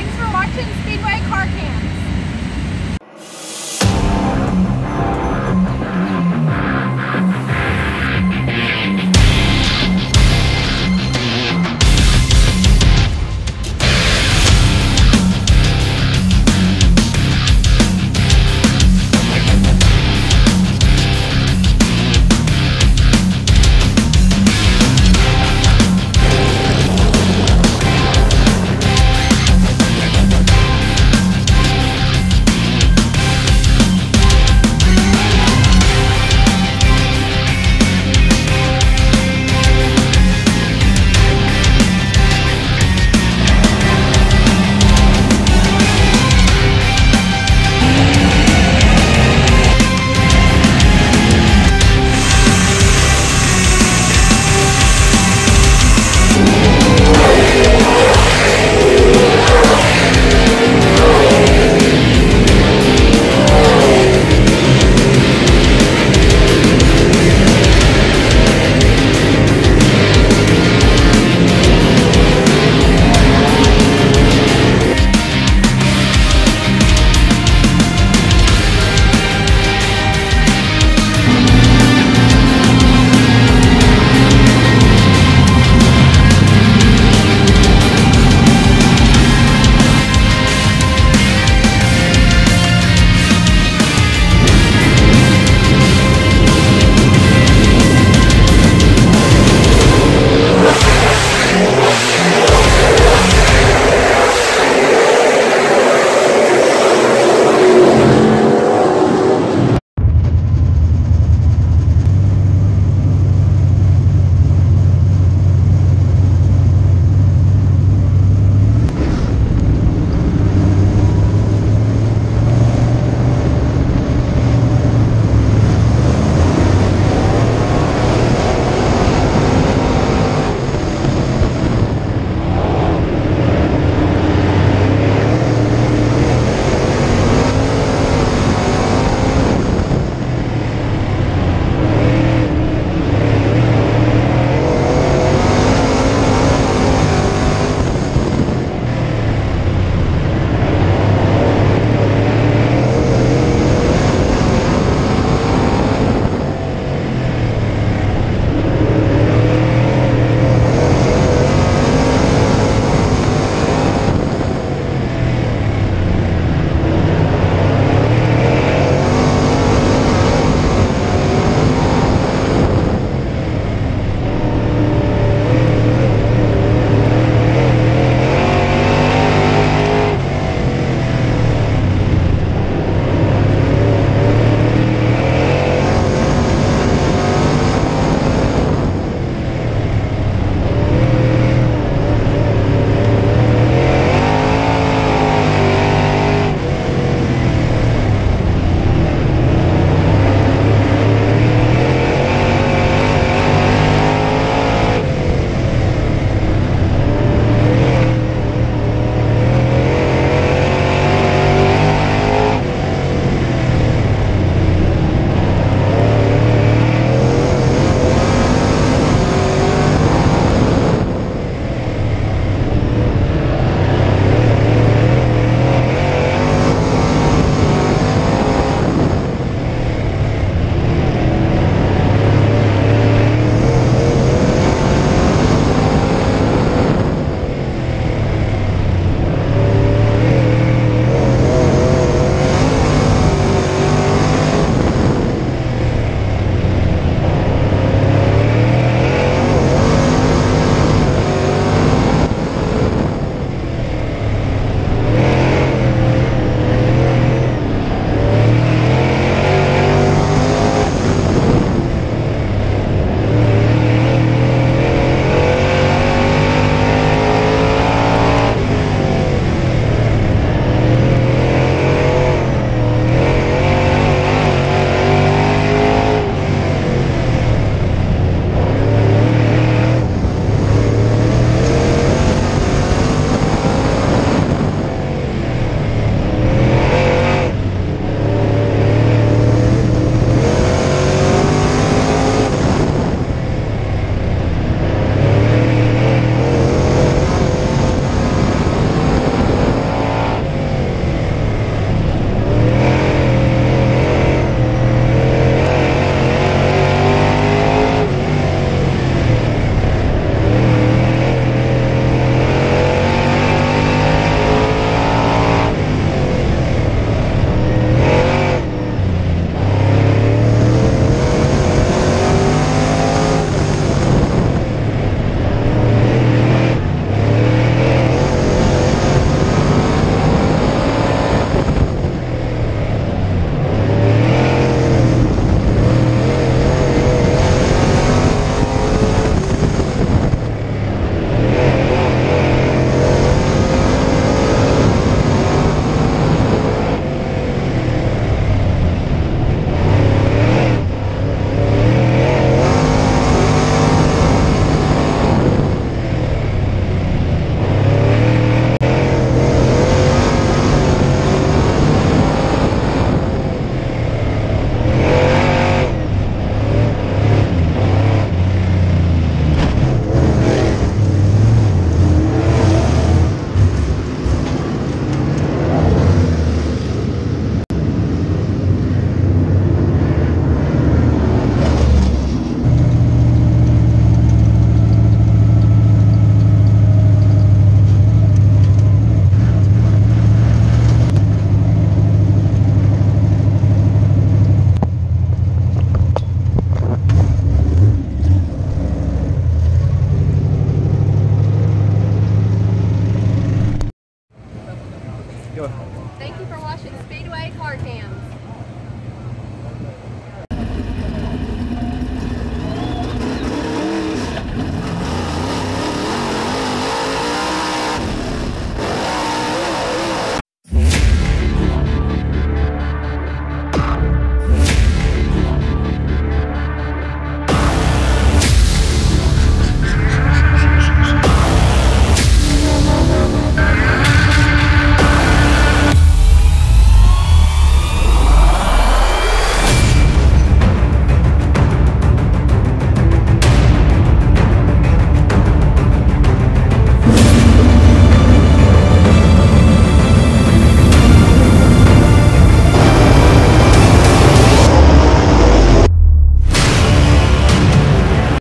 Thanks for watching Speedway Car Cams.